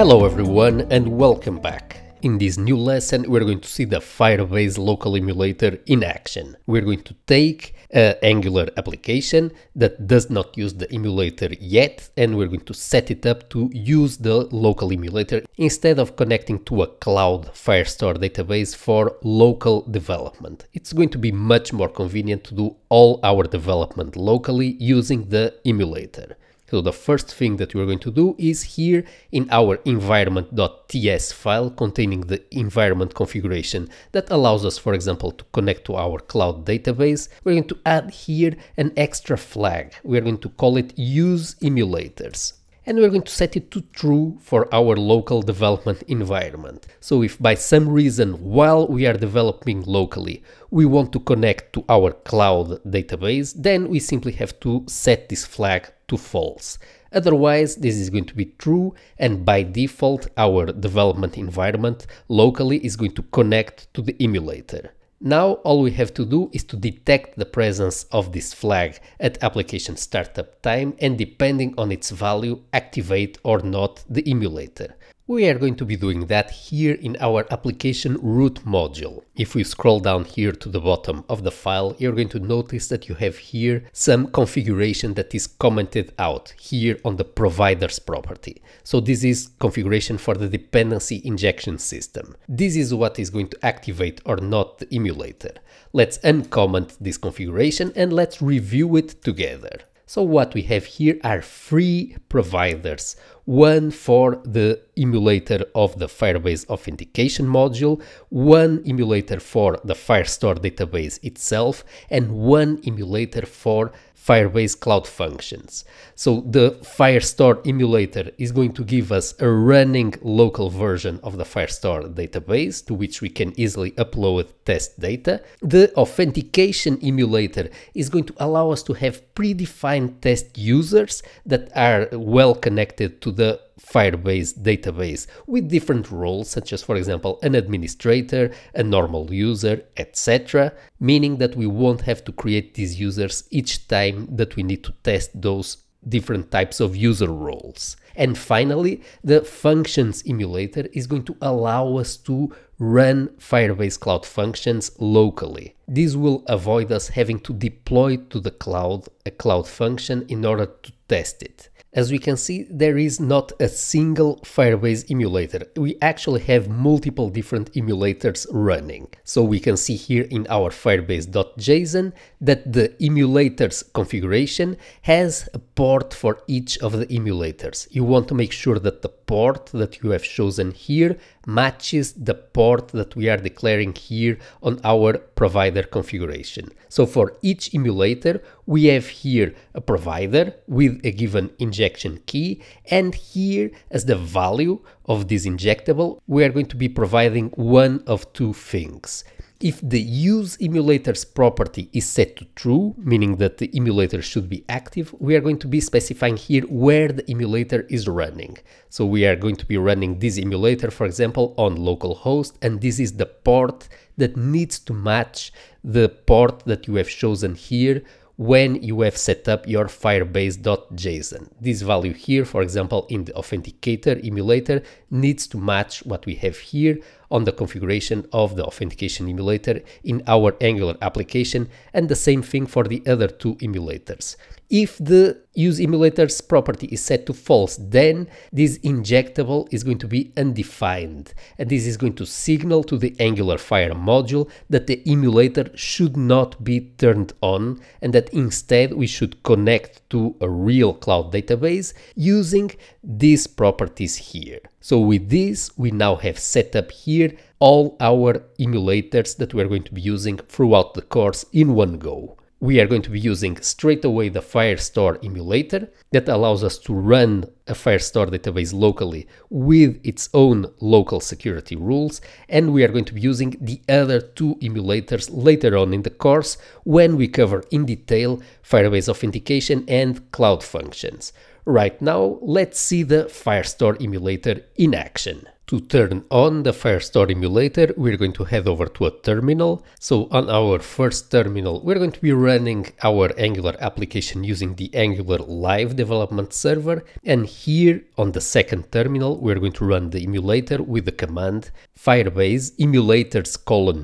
Hello everyone and welcome back. In this new lesson we're going to see the Firebase local emulator in action. We're going to take an Angular application that does not use the emulator yet and we're going to set it up to use the local emulator instead of connecting to a cloud Firestore database for local development. It's going to be much more convenient to do all our development locally using the emulator. So the first thing that we're going to do is here in our environment.ts file containing the environment configuration that allows us, for example, to connect to our cloud database, we're going to add here an extra flag. We're going to call it use emulators. And we're going to set it to true for our local development environment. So if by some reason while we are developing locally, we want to connect to our cloud database, then we simply have to set this flag to false. Otherwise, this is going to be true and by default, our development environment locally is going to connect to the emulator. Now all we have to do is to detect the presence of this flag at application startup time and depending on its value, activate or not the emulator. We are going to be doing that here in our application root module. If we scroll down here to the bottom of the file, you're going to notice that you have here some configuration that is commented out here on the providers property. So this is configuration for the dependency injection system. This is what is going to activate or not the emulator. Let's uncomment this configuration and let's review it together. So what we have here are three providers, one for the emulator of the Firebase authentication module, one emulator for the Firestore database itself, and one emulator for Firebase Cloud Functions. So the Firestore emulator is going to give us a running local version of the Firestore database to which we can easily upload test data. The authentication emulator is going to allow us to have predefined test users that are well connected to the Firebase database with different roles such as, for example, an administrator, a normal user, etc. Meaning that we won't have to create these users each time that we need to test those different types of user roles. And finally, the functions emulator is going to allow us to run Firebase Cloud Functions locally. This will avoid us having to deploy to the cloud a cloud function in order to test it. As we can see, there is not a single Firebase emulator. We actually have multiple different emulators running. So we can see here in our firebase.json that the emulator's configuration has a port for each of the emulators. You want to make sure that the port that you have chosen here matches the port that we are declaring here on our provider configuration. So for each emulator, we have here a provider with a given injection key, and here as the value of this injectable, we are going to be providing one of two things. If the use emulators property is set to true, meaning that the emulator should be active, we are going to be specifying here where the emulator is running. So we are going to be running this emulator, for example, on localhost, and this is the port that needs to match the port that you have chosen here when you have set up your firebase.json. This value here, for example, in the authenticator emulator needs to match what we have here on the configuration of the authentication emulator in our Angular application, and the same thing for the other two emulators. If the use emulators property is set to false, then this injectable is going to be undefined, and this is going to signal to the AngularFire module that the emulator should not be turned on and that instead we should connect to a real cloud database using these properties here. So with this, we now have set up here all our emulators that we are going to be using throughout the course in one go. We are going to be using straight away the Firestore emulator that allows us to run a Firestore database locally with its own local security rules, and we are going to be using the other two emulators later on in the course when we cover in detail Firebase authentication and cloud functions. Right now, let's see the Firestore emulator in action. To turn on the Firestore emulator, we're going to head over to a terminal. So on our first terminal, we're going to be running our Angular application using the Angular Live Development Server. And here on the second terminal, we're going to run the emulator with the command Firebase emulators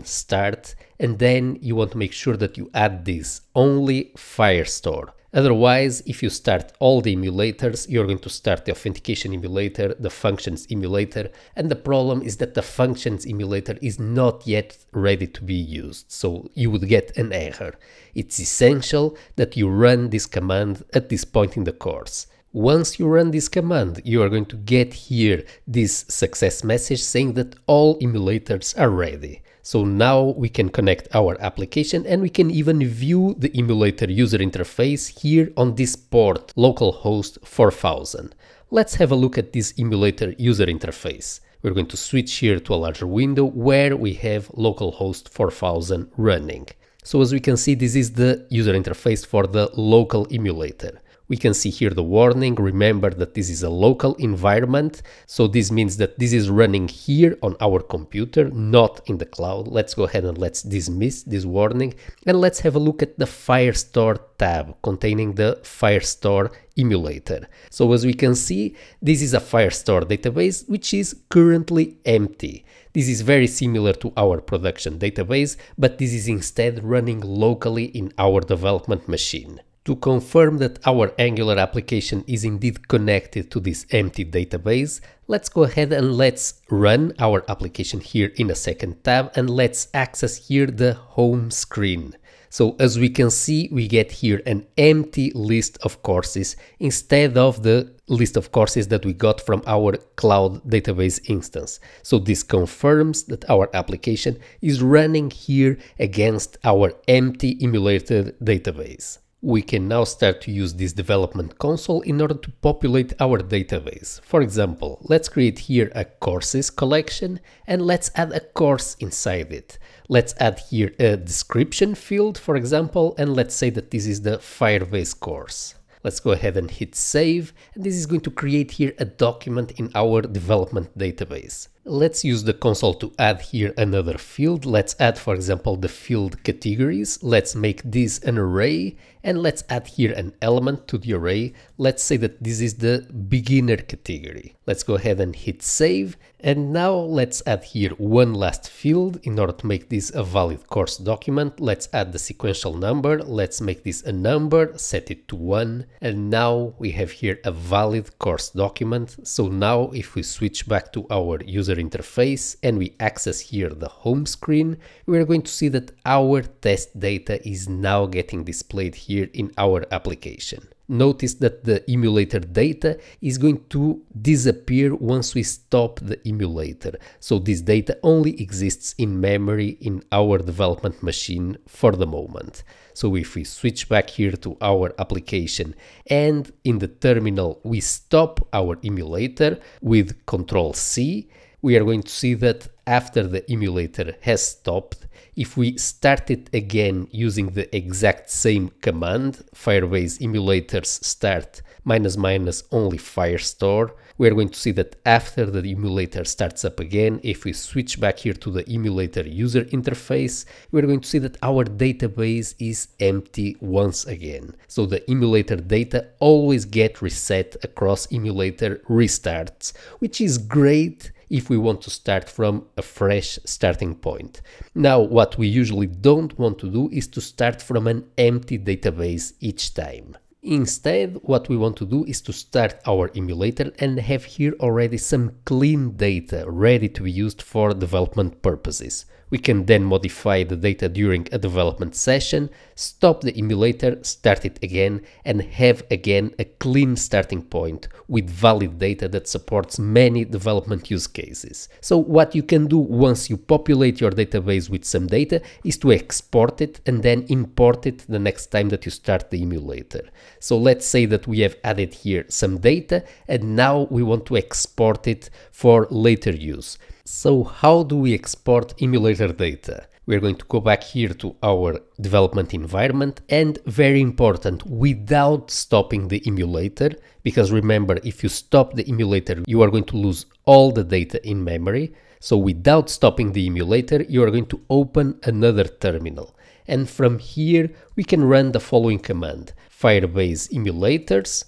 /start. And then you want to make sure that you add this only Firestore. Otherwise, if you start all the emulators, you're going to start the authentication emulator, the functions emulator, and the problem is that the functions emulator is not yet ready to be used, so you would get an error. It's essential that you run this command at this point in the course. Once you run this command, you are going to get here this success message saying that all emulators are ready. So now we can connect our application and we can even view the emulator user interface here on this port, localhost 4000. Let's have a look at this emulator user interface. We're going to switch here to a larger window where we have localhost 4000 running. So as we can see, this is the user interface for the local emulator. We can see here the warning, remember that this is a local environment, so this means that this is running here on our computer, not in the cloud. Let's go ahead and let's dismiss this warning, and let's have a look at the Firestore tab containing the Firestore emulator. So as we can see, this is a Firestore database which is currently empty. This is very similar to our production database, but this is instead running locally in our development machine. To confirm that our Angular application is indeed connected to this empty database, let's go ahead and let's run our application here in a second tab and let's access here the home screen. So as we can see, we get here an empty list of courses instead of the list of courses that we got from our cloud database instance. So this confirms that our application is running here against our empty emulator database. We can now start to use this development console in order to populate our database. For example, let's create here a courses collection and let's add a course inside it. Let's add here a description field, for example, and let's say that this is the Firebase course. Let's go ahead and hit save, and this is going to create here a document in our development database. Let's use the console to add here another field. Let's add, for example, the field categories. Let's make this an array and let's add here an element to the array. Let's say that this is the beginner category. Let's go ahead and hit save. And now let's add here one last field in order to make this a valid course document. Let's add the sequential number. Let's make this a number, set it to 1. And now we have here a valid course document. So now if we switch back to our user interface and we access here the home screen, we are going to see that our test data is now getting displayed here in our application. Notice that the emulator data is going to disappear once we stop the emulator. So this data only exists in memory in our development machine for the moment. So if we switch back here to our application and in the terminal we stop our emulator with Ctrl+C, we are going to see that after the emulator has stopped, if we start it again using the exact same command, Firebase emulators start --, only Firestore, we are going to see that after the emulator starts up again, if we switch back here to the emulator user interface, we are going to see that our database is empty once again. So the emulator data always get reset across emulator restarts, which is great if we want to start from a fresh starting point. Now, what we usually don't want to do is to start from an empty database each time. Instead, what we want to do is to start our emulator and have here already some clean data ready to be used for development purposes. We can then modify the data during a development session, stop the emulator, start it again, and have again a clean starting point with valid data that supports many development use cases. So what you can do once you populate your database with some data is to export it and then import it the next time that you start the emulator. So let's say that we have added here some data and now we want to export it for later use. So how do we export emulator data? We're going to go back here to our development environment, and very important, without stopping the emulator, because remember, if you stop the emulator, you are going to lose all the data in memory. So without stopping the emulator, you are going to open another terminal. And from here, we can run the following command, Firebase emulators,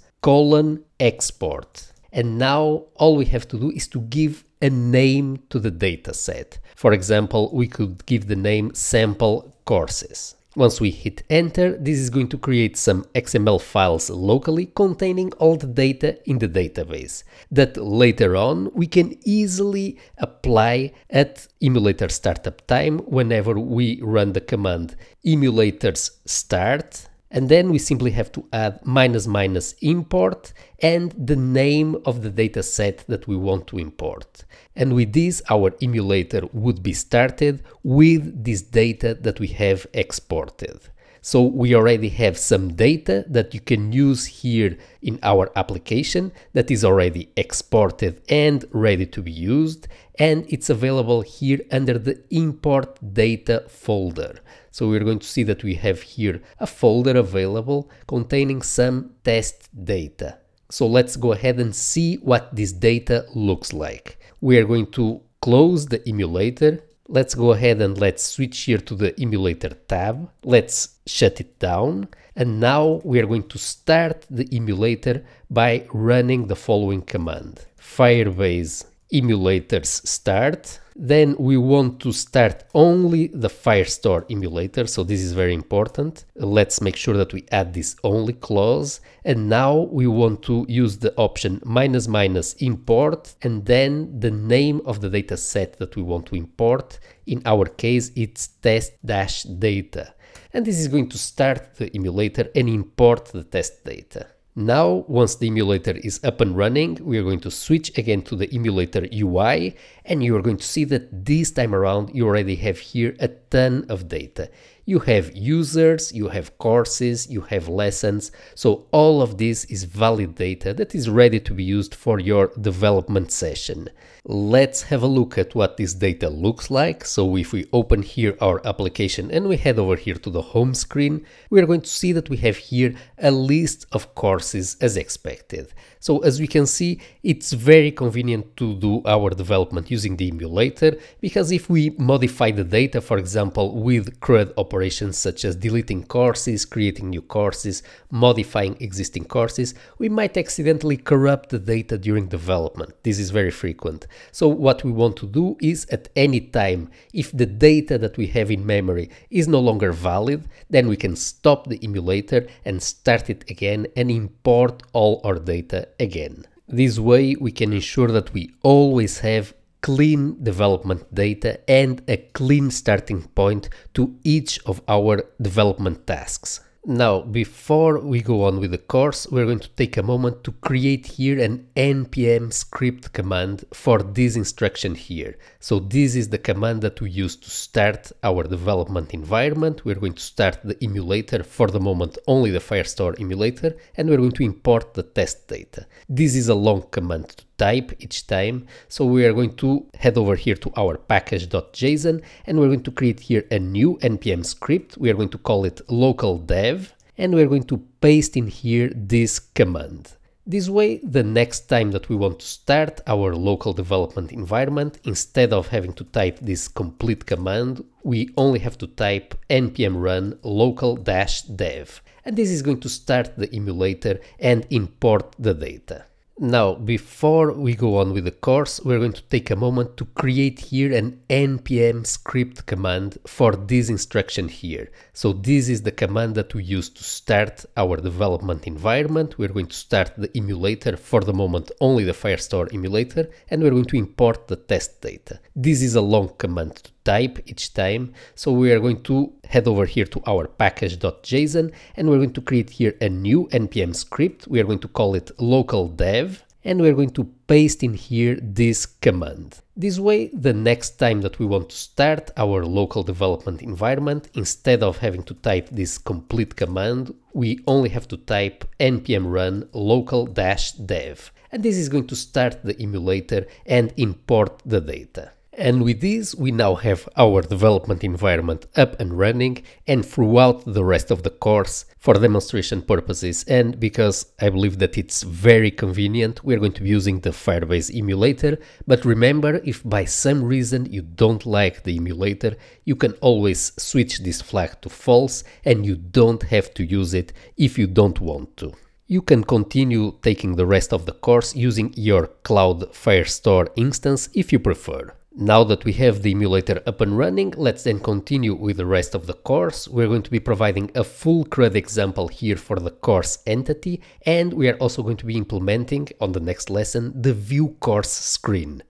\export. And now all we have to do is to give a name to the data set. For example, we could give the name sample courses. Once we hit enter, this is going to create some XML files locally containing all the data in the database that later on we can easily apply at emulator startup time whenever we run the command emulators start. And then we simply have to add --import and the name of the dataset that we want to import. And with this, our emulator would be started with this data that we have exported. So we already have some data that you can use here in our application that is already exported and ready to be used. And it's available here under the import data folder. So we're going to see that we have here a folder available containing some test data. So let's go ahead and see what this data looks like. We are going to close the emulator. Let's go ahead and let's switch here to the emulator tab. Let's shut it down. And now we are going to start the emulator by running the following command, Firebase emulators start. Then we want to start only the Firestore emulator, so this is very important. Let's make sure that we add this only clause, and now we want to use the option --import and then the name of the data set that we want to import. In our case, it's test-data, and this is going to start the emulator and import the test data. Now, once the emulator is up and running, we are going to switch again to the emulator UI, and you are going to see that this time around you already have here a ton of data. You have users, you have courses, you have lessons, so all of this is valid data that is ready to be used for your development session. Let's have a look at what this data looks like. So if we open here our application and we head over here to the home screen, we are going to see that we have here a list of courses as expected. So as we can see, it's very convenient to do our development using the emulator, because if we modify the data, for example, with CRUD operations such as deleting courses, creating new courses, modifying existing courses, we might accidentally corrupt the data during development. This is very frequent. So what we want to do is, at any time, if the data that we have in memory is no longer valid, then we can stop the emulator and start it again and import all our data again. This way we can ensure that we always have clean development data and a clean starting point to each of our development tasks. Now, before we go on with the course, we're going to take a moment to create here an npm script command for this instruction here. So this is the command that we use to start our development environment. We're going to start the emulator, for the moment only the Firestore emulator, and we're going to import the test data. This is a long command to type each time, so we are going to head over here to our package.json, and we're going to create here a new npm script. We are going to call it local dev, and we're going to paste in here this command. This way, the next time that we want to start our local development environment, instead of having to type this complete command, we only have to type npm run local-dev, and this is going to start the emulator and import the data. Now, before we go on with the course, we're going to take a moment to create here an npm script command for this instruction here. So this is the command that we use to start our development environment. We're going to start the emulator, for the moment only the Firestore emulator, and we're going to import the test data. This is a long command to type each time, so we are going to head over here to our package.json, and we're going to create here a new npm script. We are going to call it local dev, and we're going to paste in here this command. This way, the next time that we want to start our local development environment, instead of having to type this complete command, we only have to type npm run local-dev, and this is going to start the emulator and import the data. And with this, we now have our development environment up and running, and throughout the rest of the course, for demonstration purposes and because I believe that it's very convenient, we're going to be using the Firebase emulator. But remember, if by some reason you don't like the emulator, you can always switch this flag to false and you don't have to use it if you don't want to. You can continue taking the rest of the course using your Cloud Firestore instance if you prefer. Now that we have the emulator up and running, let's then continue with the rest of the course. We're going to be providing a full CRUD example here for the course entity, and we are also going to be implementing, on the next lesson, the view course screen.